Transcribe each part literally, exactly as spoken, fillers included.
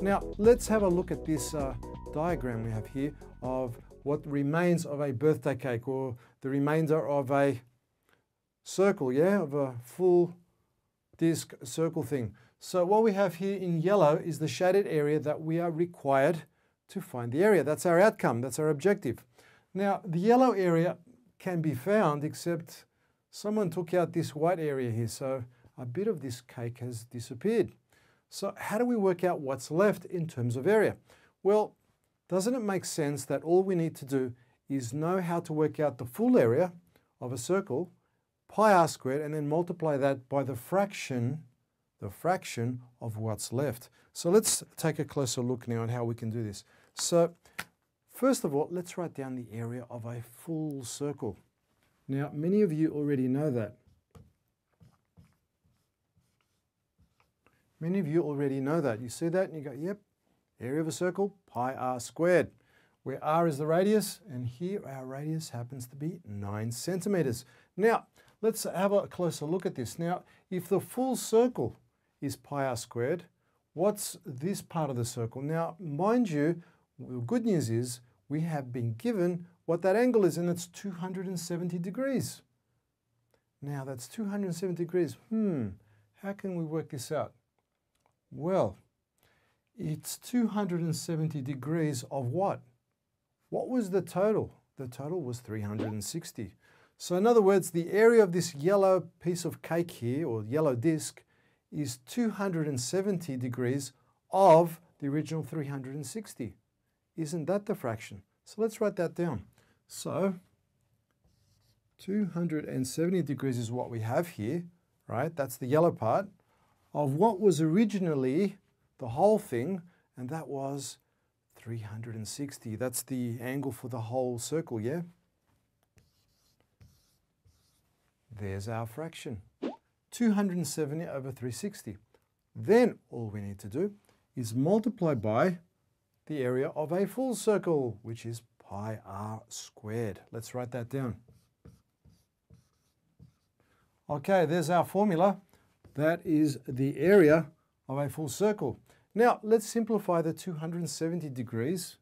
Now let's have a look at this uh, diagram we have here of what remains of a birthday cake, or the remainder of a circle, yeah, of a full disc circle thing. So what we have here in yellow is the shaded area that we are required to find the area. That's our outcome, that's our objective. Now the yellow area can be found, except someone took out this white area here, so a bit of this cake has disappeared. So how do we work out what's left in terms of area? Well, doesn't it make sense that all we need to do is know how to work out the full area of a circle, pi r squared, and then multiply that by the fraction, the fraction of what's left. So let's take a closer look now at how we can do this. So first of all, let's write down the area of a full circle. Now, many of you already know that. Many of you already know that. You see that and you go, yep, area of a circle, pi r squared, where r is the radius, and here our radius happens to be nine centimeters. Now, let's have a closer look at this. Now, if the full circle is pi r squared, what's this part of the circle? Now, mind you, the good news is we have been given what that angle is, and it's two hundred seventy degrees. Now, that's two hundred seventy degrees. Hmm, how can we work this out? Well, it's two hundred seventy degrees of what? What was the total? The total was three hundred sixty. So in other words, the area of this yellow piece of cake here, or yellow disc, is two hundred seventy degrees of the original three hundred sixty. Isn't that the fraction? So let's write that down. So two hundred seventy degrees is what we have here, right? That's the yellow part of what was originally the whole thing, and that was three hundred sixty. That's the angle for the whole circle, yeah? There's our fraction, two hundred seventy over three hundred sixty. Then all we need to do is multiply by the area of a full circle, which is pi r squared. Let's write that down. Okay, there's our formula. That is the area of a full circle. Now, let's simplify the two hundred seventy degrees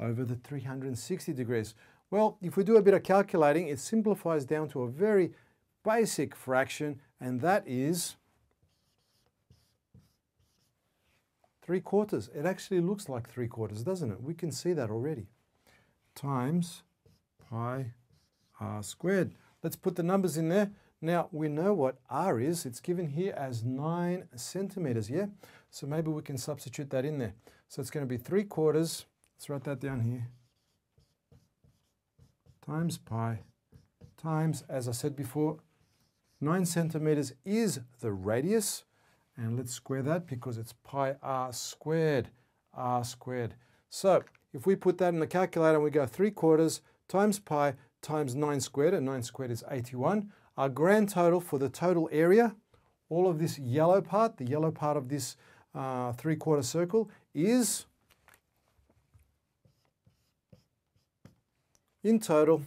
over the three hundred sixty degrees. Well, if we do a bit of calculating, it simplifies down to a very basic fraction, and that is three quarters. It actually looks like three quarters, doesn't it? We can see that already. Times pi r squared. Let's put the numbers in there. Now, we know what r is. It's given here as nine centimeters, yeah? So maybe we can substitute that in there. So it's going to be three quarters. Let's write that down here. Times pi times, as I said before, nine centimeters is the radius. And let's square that because it's pi r squared, r squared. So if we put that in the calculator, we go three quarters times pi times nine squared, and nine squared is eighty-one. Our grand total for the total area, all of this yellow part, the yellow part of this uh, three-quarter circle is, in total,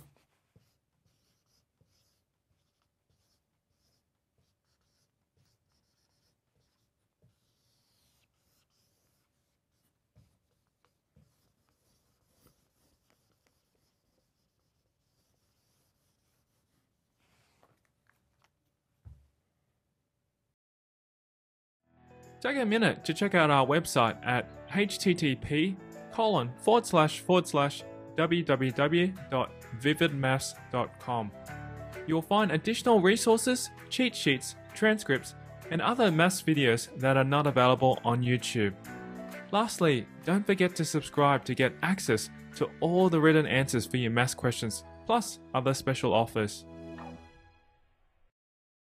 take a minute to check out our website at h t t p colon forward slash forward slash w w w dot vivid maths dot com. You'll find additional resources, cheat sheets, transcripts, and other maths videos that are not available on YouTube. Lastly, don't forget to subscribe to get access to all the written answers for your maths questions, plus other special offers.